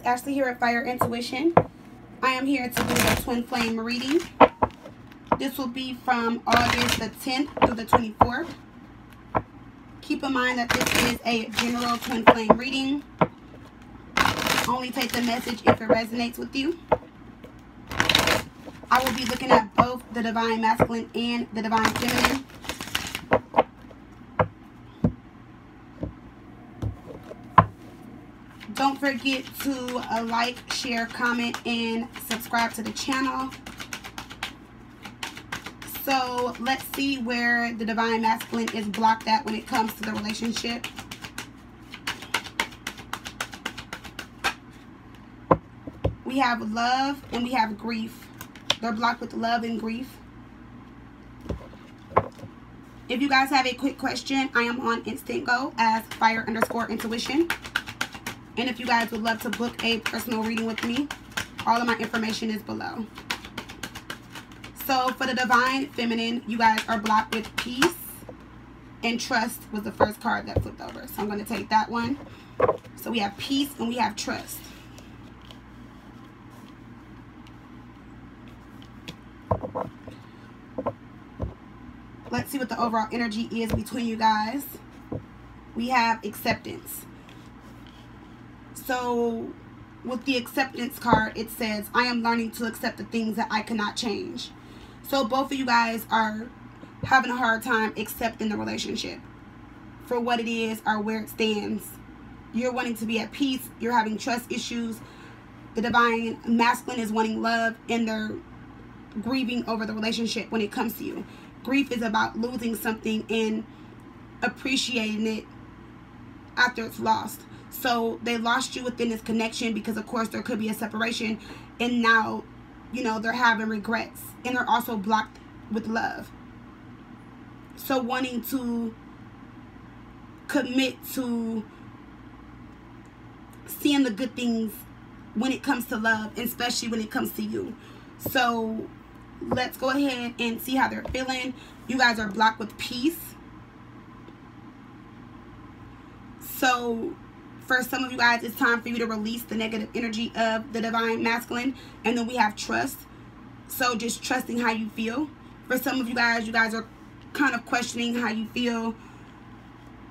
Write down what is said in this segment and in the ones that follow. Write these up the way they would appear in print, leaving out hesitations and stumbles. is Ashley here at Fire Intuition. I am here to do the Twin Flame reading. This will be from August the 10th through the 24th. Keep in mind that this is a general Twin Flame reading. Only take the message if it resonates with you. I will be looking at both the Divine Masculine and the Divine Feminine. Don't forget to like, share, comment, and subscribe to the channel. So let's see where the Divine Masculine is blocked at when it comes to the relationship. We have love and we have grief. They're blocked with love and grief. If you guys have a quick question, I am on Instant Go as Fire_Intuition. And if you guys would love to book a personal reading with me, all of my information is below. So for the Divine Feminine, you guys are blocked with peace, and trust was the first card that flipped over. So I'm going to take that one. So we have peace and we have trust. Let's see what the overall energy is between you guys. We have acceptance. So with the acceptance card, it says, I am learning to accept the things that I cannot change. So both of you guys are having a hard time accepting the relationship for what it is or where it stands. You're wanting to be at peace. You're having trust issues. The Divine Masculine is wanting love, and they're grieving over the relationship when it comes to you. Grief is about losing something and appreciating it after it's lost. So they lost you within this connection because, of course, there could be a separation. And now, you know, they're having regrets. And they're also blocked with love. So wanting to commit to seeing the good things when it comes to love, especially when it comes to you. So let's go ahead and see how they're feeling. You guys are blocked with peace. So for some of you guys, it's time for you to release the negative energy of the Divine Masculine. And then we have trust. So just trusting how you feel. For some of you guys are kind of questioning how you feel.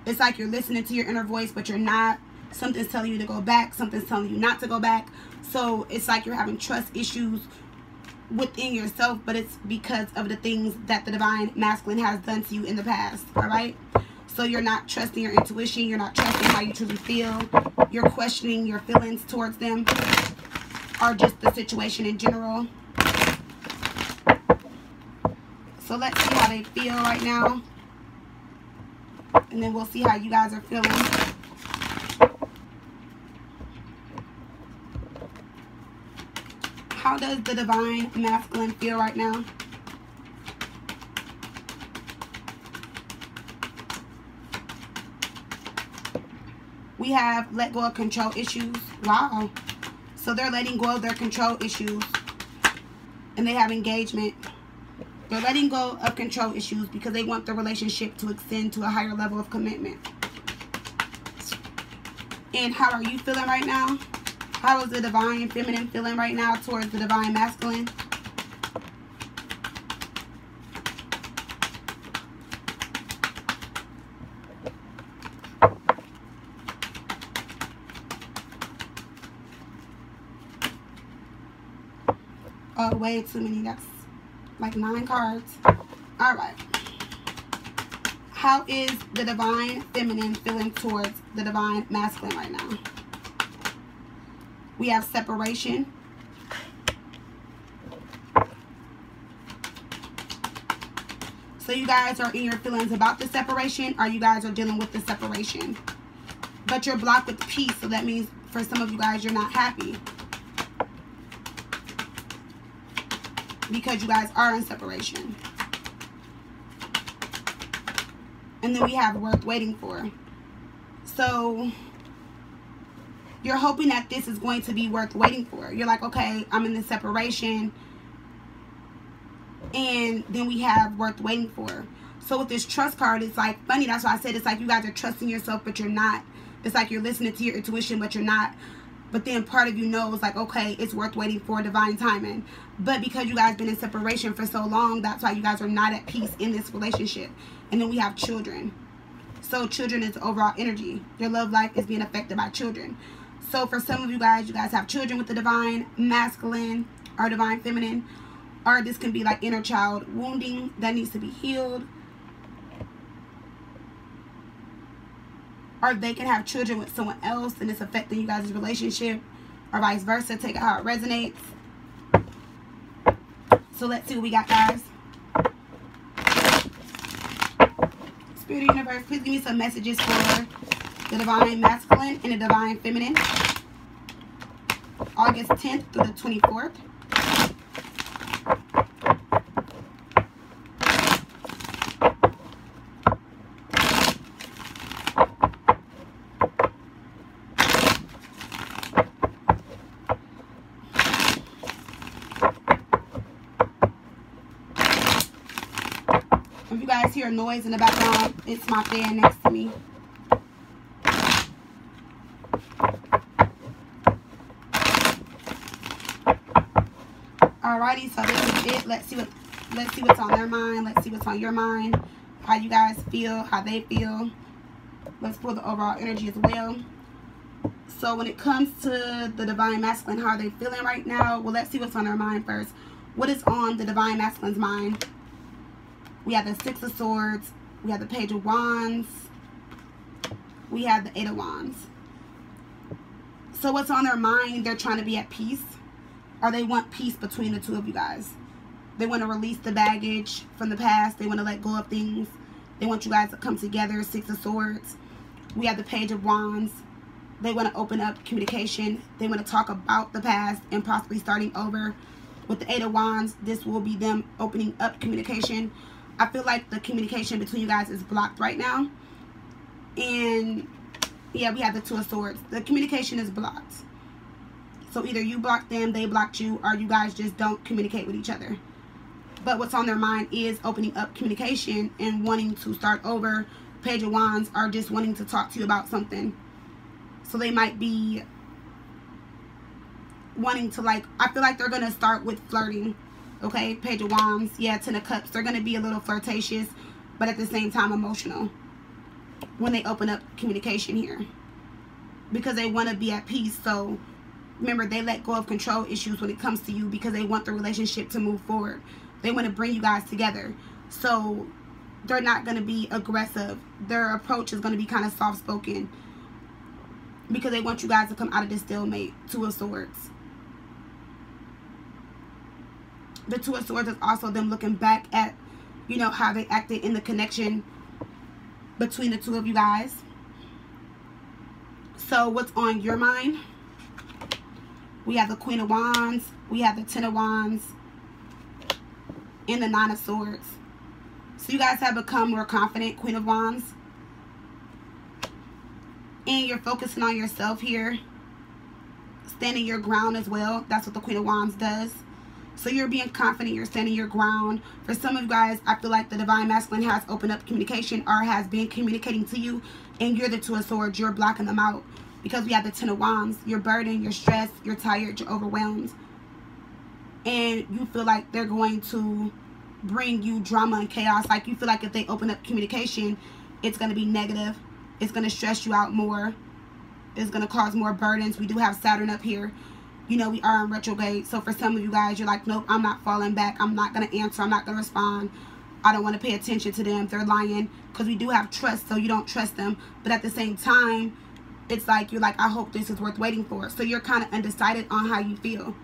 It's like you're listening to your inner voice, but you're not. Something's telling you to go back. Something's telling you not to go back. So it's like you're having trust issues within yourself, but it's because of the things that the Divine Masculine has done to you in the past. All right? So you're not trusting your intuition. You're not trusting how you truly feel. You're questioning your feelings towards them, or just the situation in general. So let's see how they feel right now. And then we'll see how you guys are feeling. How does the Divine Masculine feel right now? We have let go of control issues. Wow. So they're letting go of their control issues. And they have engagement. They're letting go of control issues because they want the relationship to extend to a higher level of commitment. And how are you feeling right now? How is the Divine Feminine feeling right now towards the Divine Masculine? Oh, way too many. That's like 9 cards. All right. How is the Divine Feminine feeling towards the Divine Masculine right now? We have separation. So you guys are in your feelings about the separation, or you guys are dealing with the separation. But you're blocked with peace, so that means for some of you guys, you're not happy. Because you guys are in separation. And then we have worth waiting for. So you're hoping that this is going to be worth waiting for. You're like, okay, I'm in this separation. And then we have worth waiting for. So with this trust card, it's like funny. That's why I said it's like you guys are trusting yourself, but you're not. It's like you're listening to your intuition, but you're not. But then part of you knows, like, okay, it's worth waiting for divine timing. But because you guys been in separation for so long, that's why you guys are not at peace in this relationship. And then we have children. So children is overall energy. Your love life is being affected by children. So for some of you guys have children with the divine masculine or divine feminine. Or this can be like inner child wounding that needs to be healed. Or they can have children with someone else and it's affecting you guys' relationship, or vice versa. Take it how it resonates. So let's see what we got, guys. Spirit of Universe, please give me some messages for the Divine Masculine and the Divine Feminine. August 10th through the 24th. If you guys hear a noise in the background, it's my fan next to me. Alrighty, so this is it. Let's see what's on their mind. Let's see what's on your mind. How you guys feel, how they feel. Let's pull the overall energy as well. So when it comes to the Divine Masculine, how are they feeling right now? Well, let's see what's on their mind first. What is on the Divine Masculine's mind? We have the Six of Swords. We have the Page of Wands. We have the Eight of Wands. So what's on their mind? They're trying to be at peace. Or they want peace between the two of you guys. They want to release the baggage from the past. They want to let go of things. They want you guys to come together. Six of Swords. We have the Page of Wands. They want to open up communication. They want to talk about the past and possibly starting over. With the Eight of Wands, this will be them opening up communication. I feel like the communication between you guys is blocked right now. And yeah, we have the Two of Swords. The communication is blocked. So either you blocked them, they blocked you, or you guys just don't communicate with each other. But what's on their mind is opening up communication and wanting to start over. Page of Wands are just wanting to talk to you about something. So they might be wanting to, like, I feel like they're going to start with flirting. Okay, Page of Wands, yeah, Ten of Cups. They're going to be a little flirtatious, but at the same time emotional when they open up communication here. Because they want to be at peace. So, remember, they let go of control issues when it comes to you because they want the relationship to move forward. They want to bring you guys together. So, they're not going to be aggressive. Their approach is going to be kind of soft-spoken because they want you guys to come out of this stalemate. Two of Swords. The Two of Swords is also them looking back at, you know, how they acted in the connection between the two of you guys. So, what's on your mind? We have the Queen of Wands. We have the Ten of Wands. And the Nine of Swords. So, you guys have become more confident, Queen of Wands. And you're focusing on yourself here. Standing your ground as well. That's what the Queen of Wands does. So you're being confident, you're standing your ground. For some of you guys, I feel like the Divine Masculine has opened up communication or has been communicating to you, and you're the Two of Swords, you're blocking them out. Because we have the Ten of Wands, you're burdened, you're stressed, you're tired, you're overwhelmed. And you feel like they're going to bring you drama and chaos. Like you feel like if they open up communication, it's going to be negative. It's going to stress you out more. It's going to cause more burdens. We do have Saturn up here. You know, we are in retrograde. So for some of you guys, you're like, nope, I'm not falling back. I'm not going to answer. I'm not going to respond. I don't want to pay attention to them. They're lying. Because we do have trust, so you don't trust them. But at the same time, it's like, you're like, I hope this is worth waiting for. So you're kind of undecided on how you feel.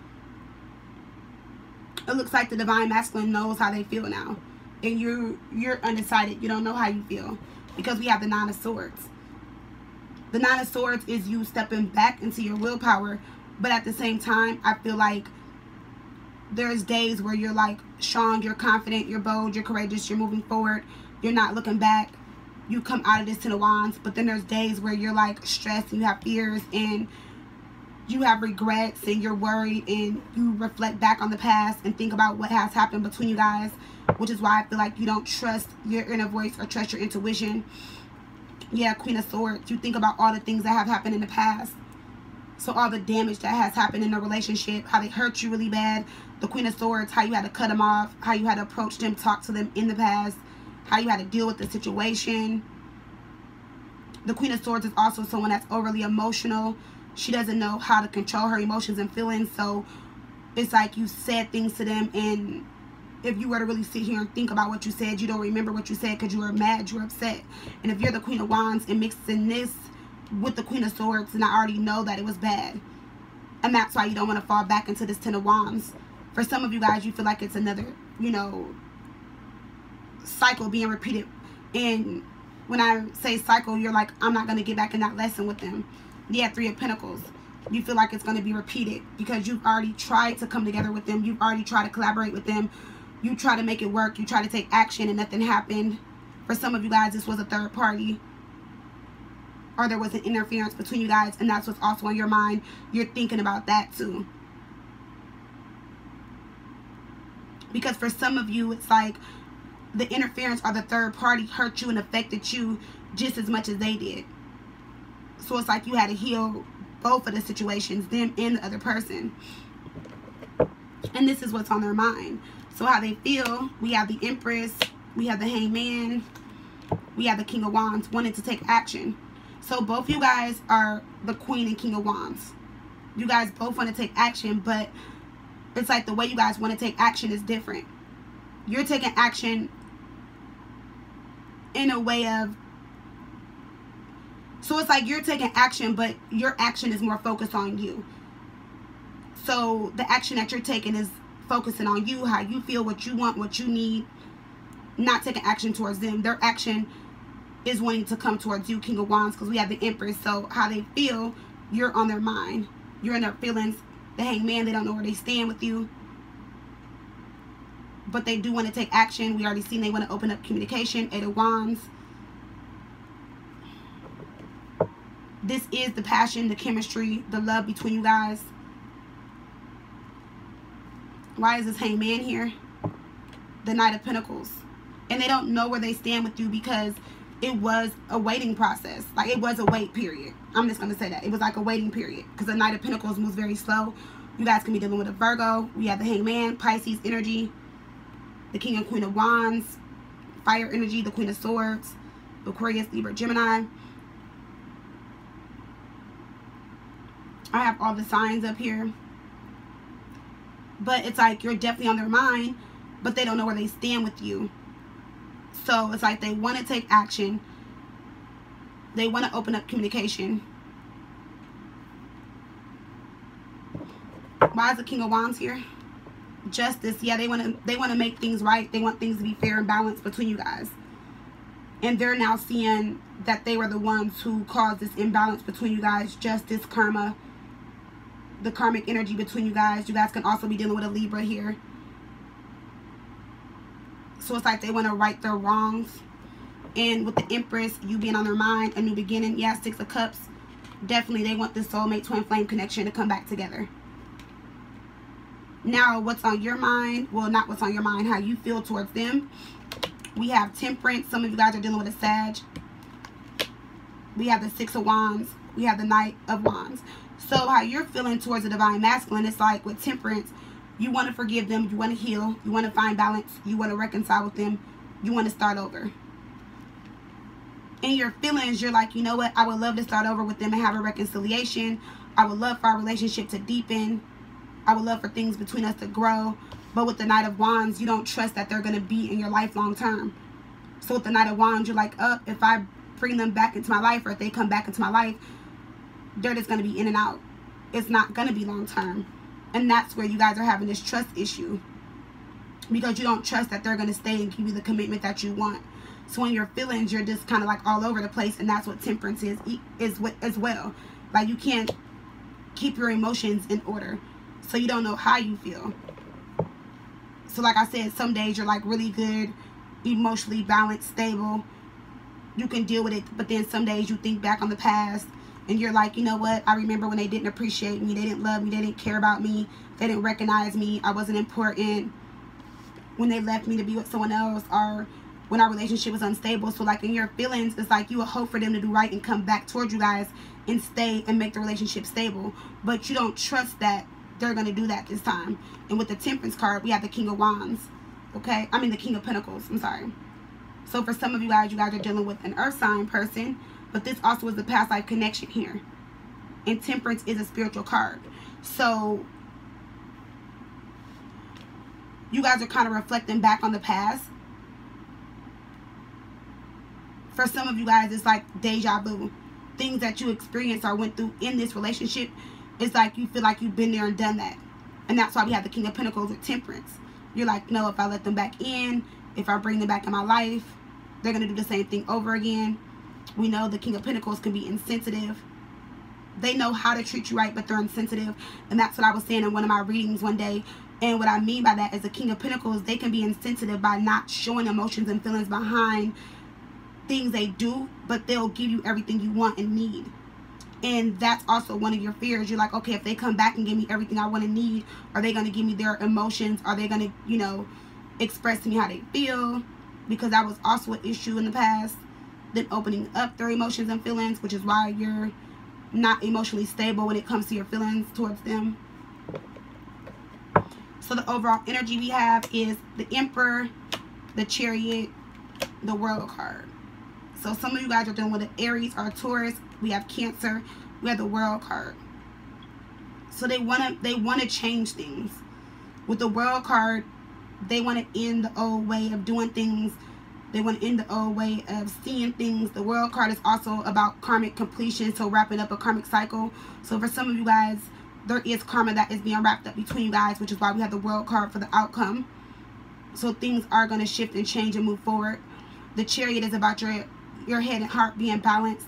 It looks like the Divine Masculine knows how they feel now. And you're undecided. You don't know how you feel. Because we have the Nine of Swords. The Nine of Swords is you stepping back into your willpower. But at the same time, I feel like there's days where you're like strong, you're confident, you're bold, you're courageous, you're moving forward, you're not looking back. You come out of this Ten of Wands, but then there's days where you're like stressed and you have fears and you have regrets and you're worried and you reflect back on the past and think about what has happened between you guys, which is why I feel like you don't trust your inner voice or trust your intuition. Yeah, Queen of Swords, you think about all the things that have happened in the past. So all the damage that has happened in the relationship, how they hurt you really bad, the Queen of Swords, how you had to cut them off, how you had to approach them, talk to them in the past, how you had to deal with the situation. The Queen of Swords is also someone that's overly emotional. She doesn't know how to control her emotions and feelings. So it's like you said things to them, and if you were to really sit here and think about what you said, you don't remember what you said because you were mad, you were upset. And if you're the Queen of Wands and mixing this with the Queen of Swords, and I already know that it was bad, and that's why you don't want to fall back into this Ten of Wands. For some of you guys, you feel like it's another, you know, cycle being repeated. And when I say cycle, you're like, I'm not going to get back in that lesson with them. Yeah, Three of Pentacles, you feel like it's going to be repeated because you've already tried to come together with them, you've already tried to collaborate with them, you try to make it work, you try to take action, and nothing happened. For some of you guys, this was a third party, or there was an interference between you guys, and that's what's also on your mind. You're thinking about that too. Because for some of you, it's like the interference or the third party hurt you and affected you just as much as they did. So it's like you had to heal both of the situations, them and the other person. And this is what's on their mind. So how they feel, we have the Empress, we have the Hangman, we have the King of Wands, wanting to take action. So both you guys are the Queen and King of Wands. You guys both want to take action, but it's like the way you guys want to take action is different. You're taking action in a way of, so it's like you're taking action, but your action is more focused on you. So the action that you're taking is focusing on you, how you feel, what you want, what you need, not taking action towards them. Their action is wanting to come towards you, King of Wands, because we have the Empress. So how they feel, you're on their mind, you're in their feelings. The Hangman, they don't know where they stand with you, but they do want to take action. We already seen they want to open up communication. Eight of Wands. This is the passion, the chemistry, the love between you guys. Why is this Hangman here? The Knight of Pentacles. And they don't know where they stand with you because it was a waiting process. Like, it was a wait period. I'm just going to say that. It was like a waiting period because the Knight of Pentacles moves very slow. You guys can be dealing with a Virgo. We have the Hangman, Pisces energy, the King and Queen of Wands, Fire energy, the Queen of Swords, Aquarius, Libra, Gemini. I have all the signs up here. But it's like you're definitely on their mind, but they don't know where they stand with you. So it's like they want to take action, they want to open up communication. Why is the King of Wands here? Justice. Yeah, they want to make things right. They want things to be fair and balanced between you guys. And they're now seeing that they were the ones who caused this imbalance between you guys. Justice, karma, the karmic energy between you guys. You guys can also be dealing with a Libra here. So it's like they want to right their wrongs. And with the Empress, you being on their mind, a new beginning. Yeah, Six of Cups. Definitely they want this soulmate twin flame connection to come back together. Now what's on your mind? Well, not what's on your mind, how you feel towards them. We have Temperance. Some of you guys are dealing with a Sag. We have the Six of Wands. We have the Knight of Wands. So how you're feeling towards the Divine Masculine, it's like with Temperance, you want to forgive them, you want to heal, you want to find balance, you want to reconcile with them, you want to start over. In your feelings, you're like, you know what, I would love to start over with them and have a reconciliation. I would love for our relationship to deepen. I would love for things between us to grow. But with the Knight of Wands, you don't trust that they're going to be in your life long term. So with the Knight of Wands, you're like, oh, if I bring them back into my life, or if they come back into my life, they're just going to be in and out. It's not going to be long term. And that's where you guys are having this trust issue, because you don't trust that they're going to stay and give you the commitment that you want. So in your feelings, you're just kind of like all over the place. And that's what Temperance is as well. Like, you can't keep your emotions in order, so you don't know how you feel. So like I said, some days you're like really good, emotionally balanced, stable, you can deal with it. But then some days you think back on the past, and you're like, you know what, I remember when they didn't appreciate me, they didn't love me, they didn't care about me, they didn't recognize me, I wasn't important, when they left me to be with someone else, or when our relationship was unstable. So like in your feelings, it's like you would hope for them to do right and come back towards you guys and stay and make the relationship stable. But you don't trust that they're going to do that this time. And with the Temperance card, we have the King of Wands. Okay, I mean the King of Pentacles, I'm sorry. So for some of you guys are dealing with an earth sign person, but this also is the past life connection here. And Temperance is a spiritual card. So you guys are kind of reflecting back on the past. For some of you guys, it's like deja vu. Things that you experienced or went through in this relationship, it's like you feel like you've been there and done that. And that's why we have the King of Pentacles with Temperance. You're like, no, if I let them back in, if I bring them back in my life, they're going to do the same thing over again. We know the King of Pentacles can be insensitive. They know how to treat you right, but they're insensitive. And that's what I was saying in one of my readings one day. And what I mean by that is the King of Pentacles, they can be insensitive by not showing emotions and feelings behind things they do, but they'll give you everything you want and need. And that's also one of your fears. You're like, okay, if they come back and give me everything I want and need, are they going to give me their emotions? Are they going to, you know, express to me how they feel? Because that was also an issue in the past. Then opening up their emotions and feelings, which is why you're not emotionally stable when it comes to your feelings towards them. So the overall energy we have is the Emperor, the Chariot, the World card. So some of you guys are dealing with an Aries or a Taurus. We have Cancer. We have the World card. So they want to change things. With the World card, they want to end the old way of doing things. They want to end the old way of seeing things. The World card is also about karmic completion, so wrapping up a karmic cycle. So for some of you guys, there is karma that is being wrapped up between you guys, which is why we have the World card for the outcome. So things are going to shift and change and move forward. The Chariot is about your head and heart being balanced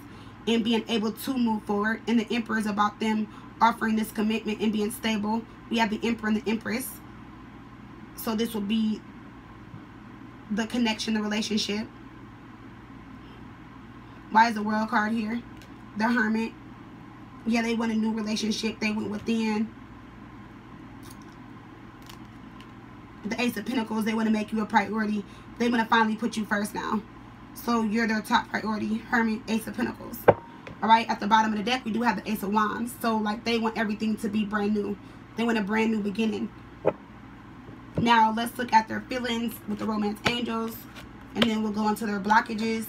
and being able to move forward. And the Emperor is about them offering this commitment and being stable. We have the Emperor and the Empress. So this will be the connection, the relationship. Why is the World card here? The Hermit. Yeah, they want a new relationship. They went within. The Ace of Pentacles, they want to make you a priority. They want to finally put you first now. So you're their top priority. Hermit, Ace of Pentacles. Alright, at the bottom of the deck, we do have the Ace of Wands. So, like, they want everything to be brand new. They want a brand new beginning. Now, let's look at their feelings with the Romance Angels. And then we'll go into their blockages.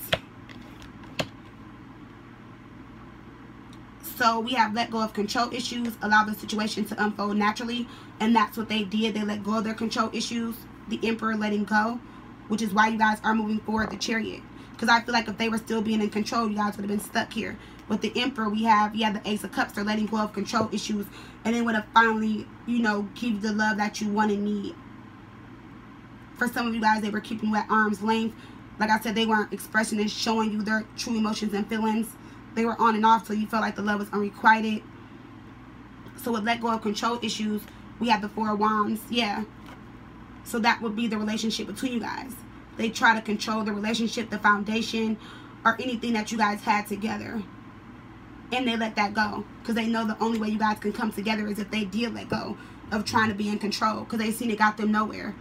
So we have let go of control issues, allow the situation to unfold naturally, and that's what they did. They let go of their control issues, the Emperor letting go, which is why you guys are moving forward, the Chariot. Because I feel like if they were still being in control, you guys would have been stuck here. With the Emperor, we have the Ace of Cups, they're letting go of control issues, and they would have finally, you know, give you the love that you want and need. For some of you guys, they were keeping you at arm's length. Like I said, they weren't expressing and showing you their true emotions and feelings. They were on and off, so you felt like the love was unrequited. So with let go of control issues, we have the Four of Wands. Yeah, so that would be the relationship between you guys. They try to control the relationship, the foundation, or anything that you guys had together, and they let that go because they know the only way you guys can come together is if they did let go of trying to be in control, because they've seen it got them nowhere.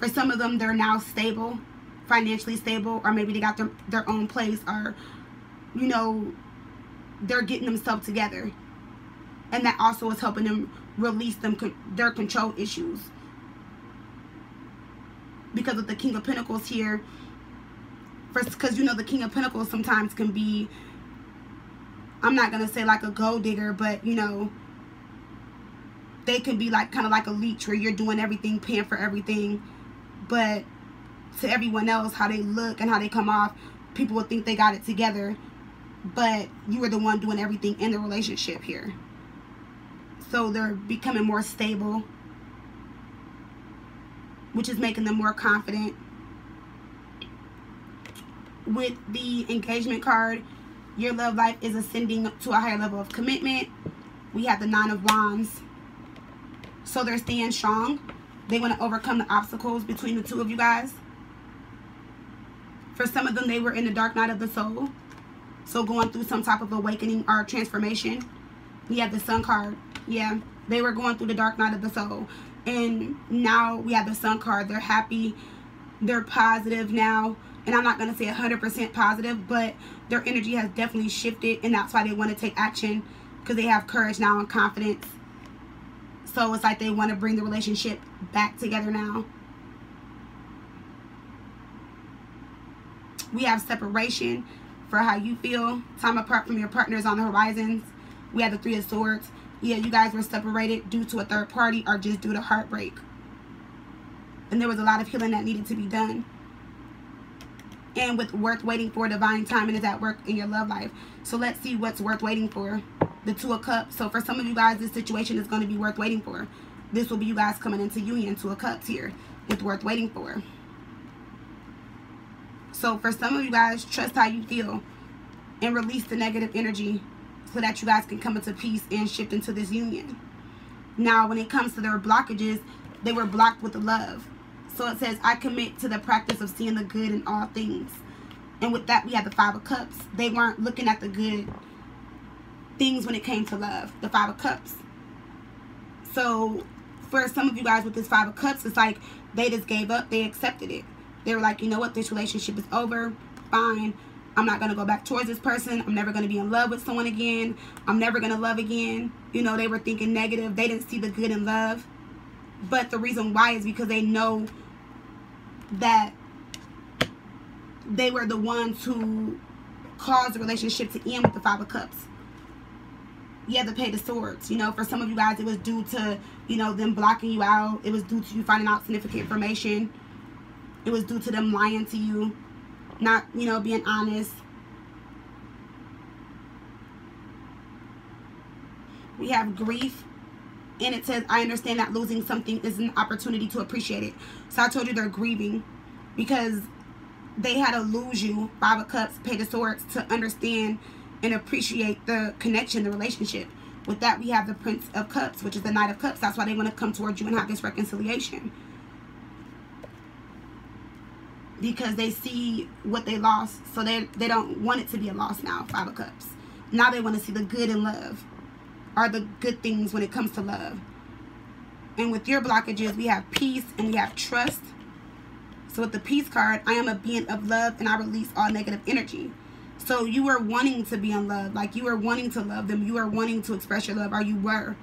For some of them, they're now stable, financially stable, or maybe they got their own place, or you know, they're getting themselves together, and that also is helping them release their control issues. Because of the King of Pentacles here, first, because you know the King of Pentacles sometimes can be, I'm not gonna say like a gold digger, but you know, they can be like kind of like a leech, where you're doing everything, paying for everything, but to everyone else, how they look and how they come off, people will think they got it together, but you were the one doing everything in the relationship here. So they're becoming more stable, which is making them more confident. With the engagement card, your love life is ascending to a higher level of commitment. We have the Nine of Wands. So they're staying strong. They want to overcome the obstacles between the two of you guys. For some of them, they were in the dark night of the soul, so going through some type of awakening or transformation. We have the Sun card. Yeah, they were going through the dark night of the soul, and now we have the Sun card. They're happy, they're positive now, and I'm not going to say 100% positive, but their energy has definitely shifted, and that's why they want to take action, because they have courage now and confidence. So it's like they want to bring the relationship back together now. We have separation for how you feel. Time apart from your partners on the horizons. We have the Three of Swords. Yeah, you guys were separated due to a third party or just due to heartbreak. And there was a lot of healing that needed to be done. And with worth waiting for, divine timing is at work in your love life. So let's see what's worth waiting for. The Two of Cups. So for some of you guys, this situation is going to be worth waiting for. This will be you guys coming into union. Two of Cups here with worth waiting for. So for some of you guys, trust how you feel and release the negative energy so that you guys can come into peace and shift into this union. Now, when it comes to their blockages, they were blocked with the love. So it says, I commit to the practice of seeing the good in all things. And with that, we have the Five of Cups. They weren't looking at the good things when it came to love, the Five of Cups. So for some of you guys with this Five of Cups, it's like they just gave up. They accepted it. They were like, you know what, this relationship is over. Fine. I'm not going to go back towards this person. I'm never going to be in love with someone again. I'm never going to love again. You know, they were thinking negative. They didn't see the good in love. But the reason why is because they know that they were the ones who caused the relationship to end with the Five of Cups. You have to pay the swords. You know, for some of you guys, it was due to, you know, them blocking you out. It was due to you finding out significant information. It was due to them lying to you, not, you know, being honest. We have grief. And it says, I understand that losing something is an opportunity to appreciate it. So I told you they're grieving because they had to lose you, Five of Cups, Page of Swords, to understand and appreciate the connection, the relationship. With that, we have the Prince of Cups, which is the Knight of Cups. That's why they want to come towards you and have this reconciliation. Because they see what they lost, so they don't want it to be a loss now, Five of Cups. Now they want to see the good in love, or the good things when it comes to love. And with your blockages, we have peace and we have trust. So with the peace card, I am a being of love and I release all negative energy. So you were wanting to be in love, like you were wanting to love them, you were wanting to express your love, or you were,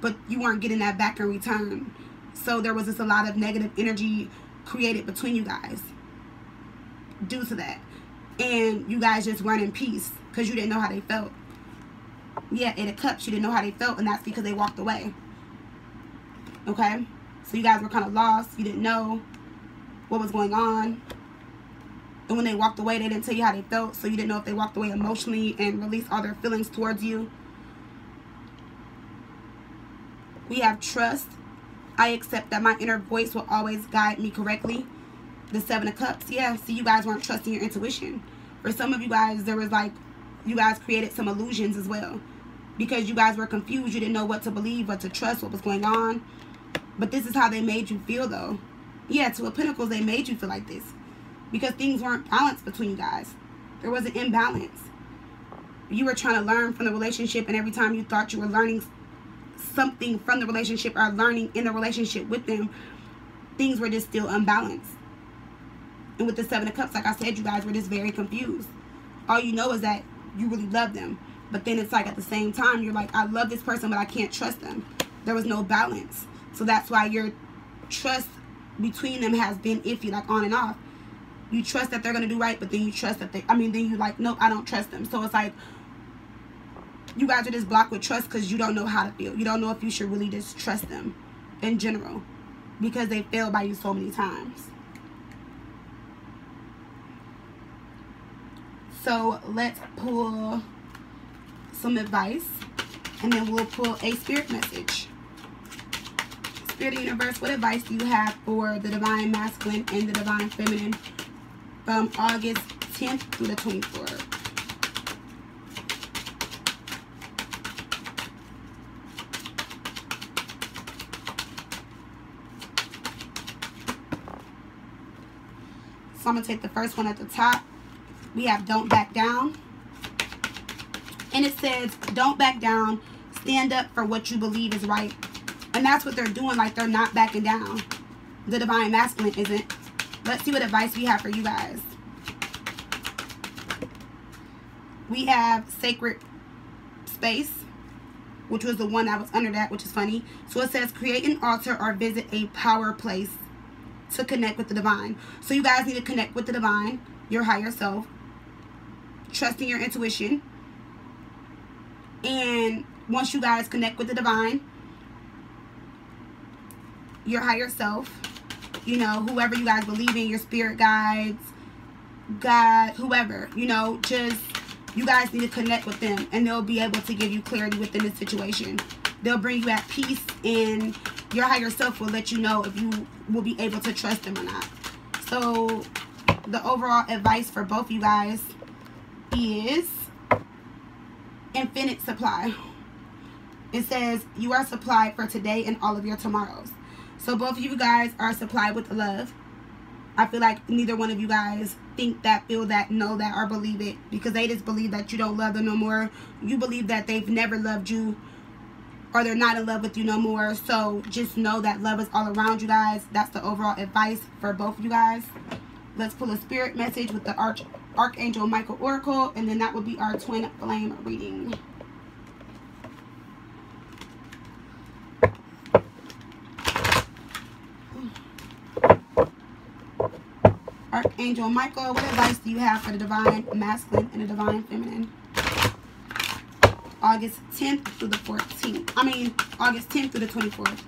but you weren't getting that back in return. So there was just a lot of negative energy created between you guys due to that, and you guys just weren't in peace because you didn't know how they felt. Yeah, in a cup, she didn't know how they felt, and that's because they walked away. Okay, so you guys were kind of lost. You didn't know what was going on, and when they walked away, they didn't tell you how they felt, so you didn't know if they walked away emotionally and released all their feelings towards you. We have trust. I accept that my inner voice will always guide me correctly. The Seven of Cups. Yeah, see, you guys weren't trusting your intuition. For some of you guys, there was like, you guys created some illusions as well, because you guys were confused. You didn't know what to believe, what to trust, what was going on. But this is how they made you feel, though. Yeah, Two of Pentacles, they made you feel like this because things weren't balanced between you guys. There was an imbalance. You were trying to learn from the relationship, and every time you thought you were learning something from the relationship or learning in the relationship with them, things were just still unbalanced. And with the Seven of Cups, like I said, you guys were just very confused. All you know is that you really love them. But then it's like at the same time, you're like, I love this person, but I can't trust them. There was no balance. So that's why your trust between them has been iffy, like on and off. You trust that they're going to do right, but then you trust that they, then you like, nope, I don't trust them. So it's like, you guys are just blocked with trust because you don't know how to feel. You don't know if you should really just trust them in general because they failed by you so many times. So let's pull some advice, and then we'll pull a spirit message. Spirit of the Universe, what advice do you have for the Divine Masculine and the Divine Feminine from August 10th through the 24th? So I'm going to take the first one at the top. We have don't back down. And it says, don't back down. Stand up for what you believe is right. And that's what they're doing. Like, they're not backing down. The Divine Masculine isn't. Let's see what advice we have for you guys. We have sacred space, which was the one that was under that, which is funny. So it says create an altar or visit a power place to connect with the divine. So you guys need to connect with the divine, your higher self, trusting your intuition. And once you guys connect with the divine, your higher self, you know, whoever you guys believe in, your spirit guides, God, whoever, you know, just you guys need to connect with them, and they'll be able to give you clarity within the situation. They'll bring you at peace, and your higher self will let you know if you will be able to trust them or not. So the overall advice for both you guys is infinite supply. It says you are supplied for today and all of your tomorrows. So both of you guys are supplied with love. I feel like neither one of you guys think that, feel that, know that, or believe it, because they just believe that you don't love them no more. You believe that they've never loved you, or they're not in love with you no more. So just know that love is all around you guys. That's the overall advice for both of you guys. Let's pull a spirit message with the Archangel Michael Oracle, and then that will be our Twin Flame reading. Archangel Michael, what advice do you have for the Divine Masculine and the Divine Feminine? August 10th through the 14th. I mean, August 10th through the 24th.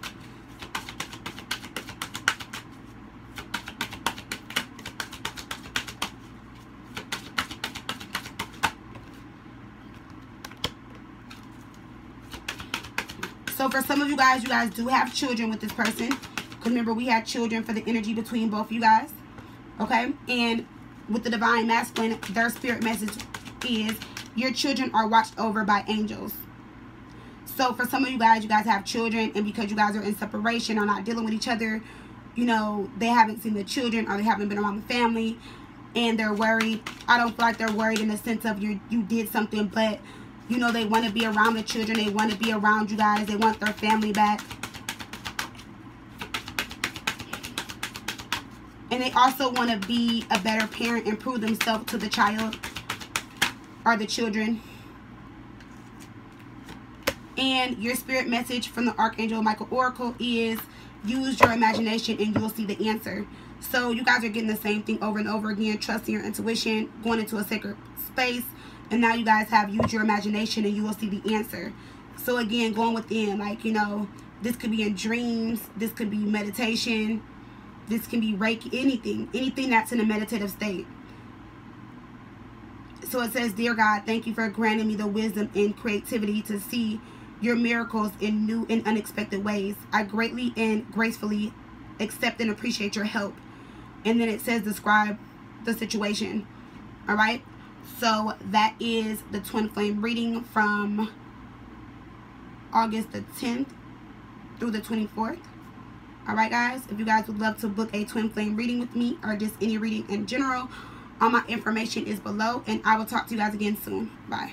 So for some of you guys do have children with this person. Because remember, we had children for the energy between both of you guys. Okay, and with the Divine Masculine, their spirit message is your children are watched over by angels. So for some of you guys have children, and because you guys are in separation or not dealing with each other, you know, they haven't seen the children, or they haven't been around the family, and they're worried. I don't feel like they're worried in the sense of you did something, but you know, they want to be around the children, they want to be around you guys, they want their family back. And they also want to be a better parent and prove themselves to the child or the children. And your spirit message from the Archangel Michael Oracle is use your imagination and you'll see the answer. So you guys are getting the same thing over and over again, trusting your intuition, going into a sacred space, and now you guys have used your imagination and you will see the answer. So again, going within, like, you know, this could be in dreams, this could be meditation, this can be Reiki, anything that's in a meditative state. So it says, dear God, thank you for granting me the wisdom and creativity to see your miracles in new and unexpected ways. I greatly and gracefully accept and appreciate your help. And then it says, describe the situation. All right. So that is the Twin Flame reading from August the 10th through the 24th. Alright guys, if you guys would love to book a Twin Flame reading with me, or just any reading in general, all my information is below, and I will talk to you guys again soon. Bye.